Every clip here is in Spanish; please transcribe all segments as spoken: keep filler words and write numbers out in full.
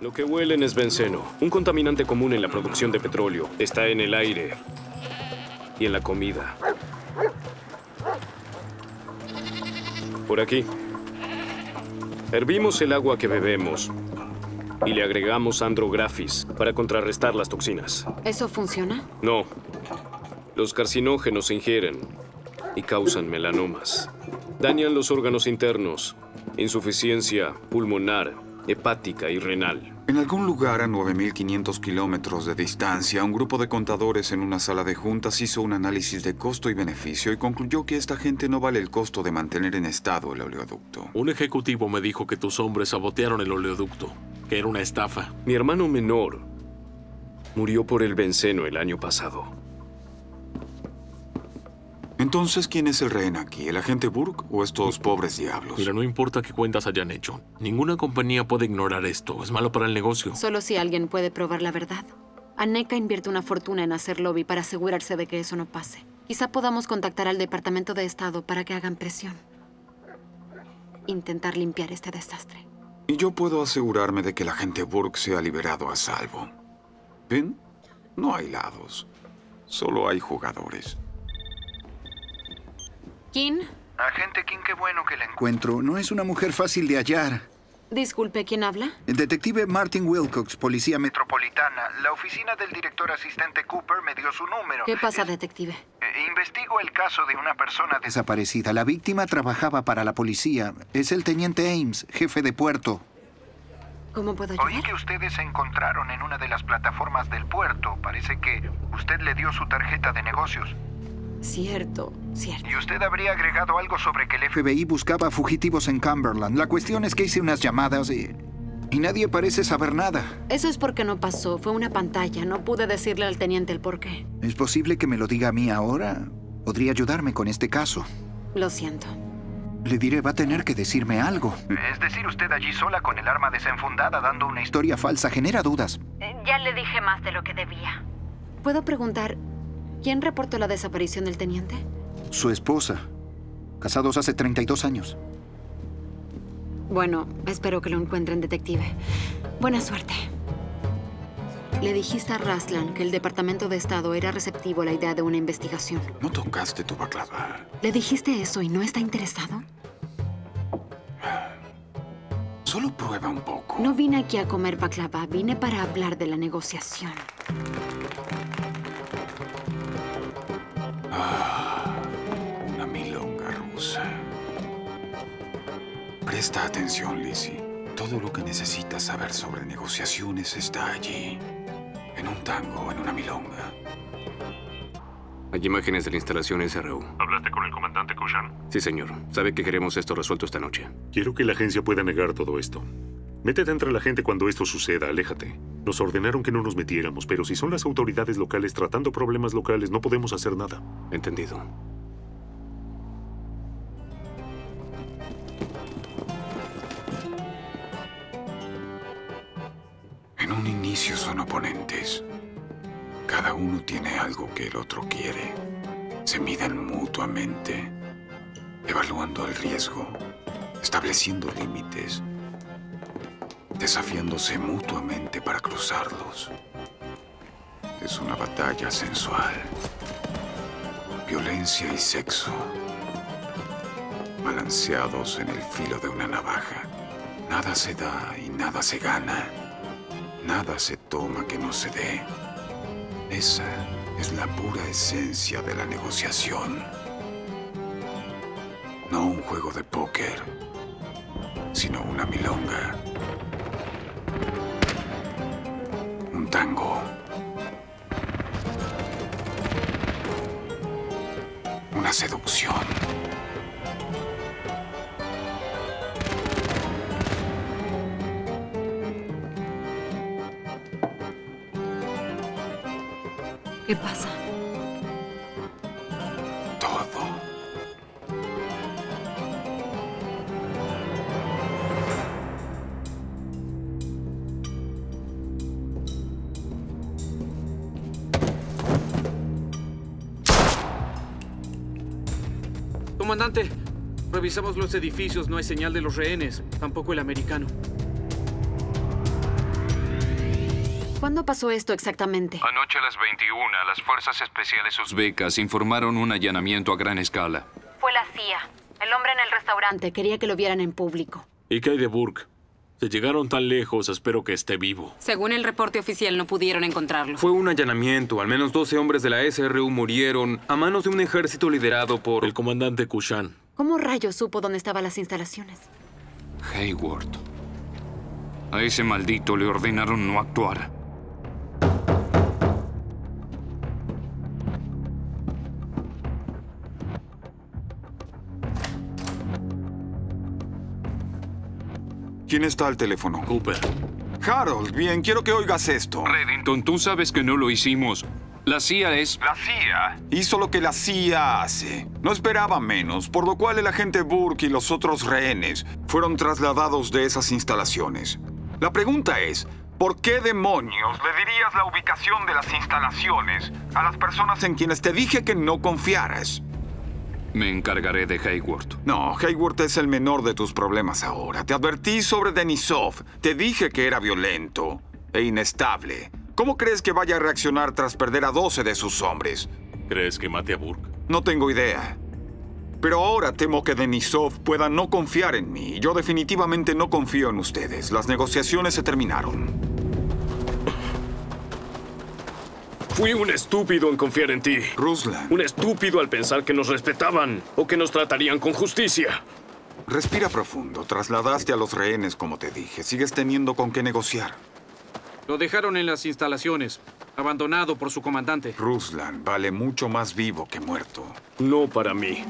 Lo que huelen es benceno, un contaminante común en la producción de petróleo. Está en el aire y en la comida. Por aquí. Hervimos el agua que bebemos y le agregamos andrografis para contrarrestar las toxinas. ¿Eso funciona? No. Los carcinógenos se ingieren y causan melanomas. Dañan los órganos internos, insuficiencia pulmonar, hepática y renal. En algún lugar a nueve mil quinientos kilómetros de distancia, un grupo de contadores en una sala de juntas hizo un análisis de costo y beneficio y concluyó que esta gente no vale el costo de mantener en estado el oleoducto. Un ejecutivo me dijo que tus hombres sabotearon el oleoducto, que era una estafa. Mi hermano menor murió por el benceno el año pasado. Entonces, ¿quién es el rehén aquí? ¿El agente Burke o estos pobres diablos? Mira, no importa qué cuentas hayan hecho. Ninguna compañía puede ignorar esto. Es malo para el negocio. Solo si alguien puede probar la verdad. Aneka invierte una fortuna en hacer lobby para asegurarse de que eso no pase. Quizá podamos contactar al Departamento de Estado para que hagan presión. Intentar limpiar este desastre. Y yo puedo asegurarme de que el agente Burke sea liberado a salvo. ¿Ven? No hay lados. Solo hay jugadores. ¿Quién? Agente King, qué bueno que la encuentro. No es una mujer fácil de hallar. Disculpe, ¿quién habla? El detective Martin Wilcox, policía metropolitana. La oficina del director asistente Cooper me dio su número. ¿Qué pasa, es... detective? Eh, investigo el caso de una persona desaparecida. La víctima trabajaba para la policía. Es el teniente Ames, jefe de puerto. ¿Cómo puedo ayudar? Oí que ustedes se encontraron en una de las plataformas del puerto. Parece que usted le dio su tarjeta de negocios. Cierto, cierto. Y usted habría agregado algo sobre que el F B I buscaba fugitivos en Cumberland. La cuestión es que hice unas llamadas y, y nadie parece saber nada. Eso es porque no pasó. Fue una pantalla. No pude decirle al teniente el porqué. ¿Es posible que me lo diga a mí ahora? Podría ayudarme con este caso. Lo siento. Le diré, va a tener que decirme algo. Es decir, usted allí sola con el arma desenfundada dando una historia falsa genera dudas. Ya le dije más de lo que debía. ¿Puedo preguntar... ¿quién reportó la desaparición del teniente? Su esposa. Casados hace treinta y dos años. Bueno, espero que lo encuentren, detective. Buena suerte. Le dijiste a Ruslan que el Departamento de Estado era receptivo a la idea de una investigación. No tocaste tu baklava. ¿Le dijiste eso y no está interesado? Solo prueba un poco. No vine aquí a comer baklava. Vine para hablar de la negociación. Una milonga rusa. Presta atención, Lizzie. Todo lo que necesitas saber sobre negociaciones está allí. En un tango, en una milonga. Hay imágenes de la instalación S R U. ¿Hablaste con el comandante Kushan? Sí, señor. Sabe que queremos esto resuelto esta noche. Quiero que la agencia pueda negar todo esto. Métete entre la gente cuando esto suceda. Aléjate. Nos ordenaron que no nos metiéramos, pero si son las autoridades locales tratando problemas locales, no podemos hacer nada. Entendido. En un inicio son oponentes. Cada uno tiene algo que el otro quiere. Se miden mutuamente, evaluando el riesgo, estableciendo límites, desafiándose mutuamente para cruzarlos. Es una batalla sensual. Violencia y sexo, balanceados en el filo de una navaja. Nada se da y nada se gana. Nada se toma que no se dé. Esa es la pura esencia de la negociación. No un juego de póker, sino una milonga. Tango. Una seducción. ¿Qué pasa? Todo. Comandante, revisamos los edificios. No hay señal de los rehenes, tampoco el americano. ¿Cuándo pasó esto exactamente? Anoche a las veintiuna, las Fuerzas Especiales Uzbecas informaron un allanamiento a gran escala. Fue la C I A. El hombre en el restaurante quería que lo vieran en público. ¿Y qué hay de Burke? Se llegaron tan lejos, espero que esté vivo. Según el reporte oficial, no pudieron encontrarlo. Fue un allanamiento. Al menos doce hombres de la S R U murieron a manos de un ejército liderado por... el comandante Kushan. ¿Cómo rayos supo dónde estaban las instalaciones? Hayworth. A ese maldito le ordenaron no actuar. ¿Quién está al teléfono? Cooper. Harold, bien, quiero que oigas esto. Reddington, tú sabes que no lo hicimos. La C I A es... La C I A hizo lo que la C I A hace. No esperaba menos, por lo cual el agente Burke y los otros rehenes fueron trasladados de esas instalaciones. La pregunta es, ¿por qué demonios le dirías la ubicación de las instalaciones a las personas en quienes te dije que no confiaras? Me encargaré de Hayworth. No, Hayworth es el menor de tus problemas ahora. Te advertí sobre Denisov. Te dije que era violento e inestable. ¿Cómo crees que vaya a reaccionar tras perder a doce de sus hombres? ¿Crees que mate a Burke? No tengo idea. Pero ahora temo que Denisov pueda no confiar en mí. Yo definitivamente no confío en ustedes. Las negociaciones se terminaron. Fui un estúpido en confiar en ti, Ruslan. Un estúpido al pensar que nos respetaban o que nos tratarían con justicia. Respira profundo. Trasladaste a los rehenes, como te dije. Sigues teniendo con qué negociar. Lo dejaron en las instalaciones, abandonado por su comandante. Ruslan vale mucho más vivo que muerto. No para mí.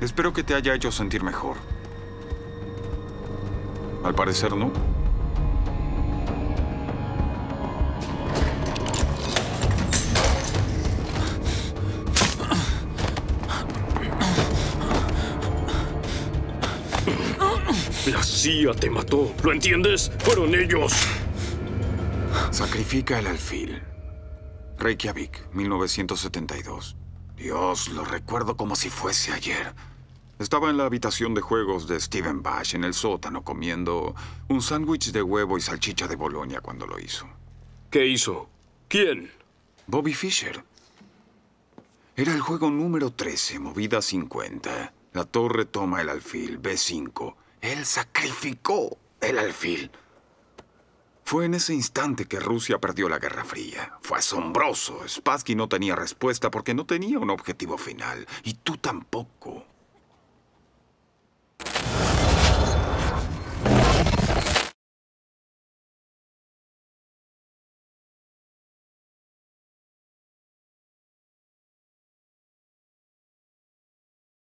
Espero que te haya hecho sentir mejor. Al parecer, no. La C I A te mató. ¿Lo entiendes? ¡Fueron ellos! Sacrifica el alfil. Reykjavik, mil novecientos setenta y dos. Dios, lo recuerdo como si fuese ayer. Estaba en la habitación de juegos de Steven Bash, en el sótano, comiendo un sándwich de huevo y salchicha de Bolonia cuando lo hizo. ¿Qué hizo? ¿Quién? Bobby Fischer. Era el juego número trece, movida cincuenta. La torre toma el alfil, B cinco. Él sacrificó el alfil. Fue en ese instante que Rusia perdió la Guerra Fría. Fue asombroso. Spassky no tenía respuesta porque no tenía un objetivo final. Y tú tampoco.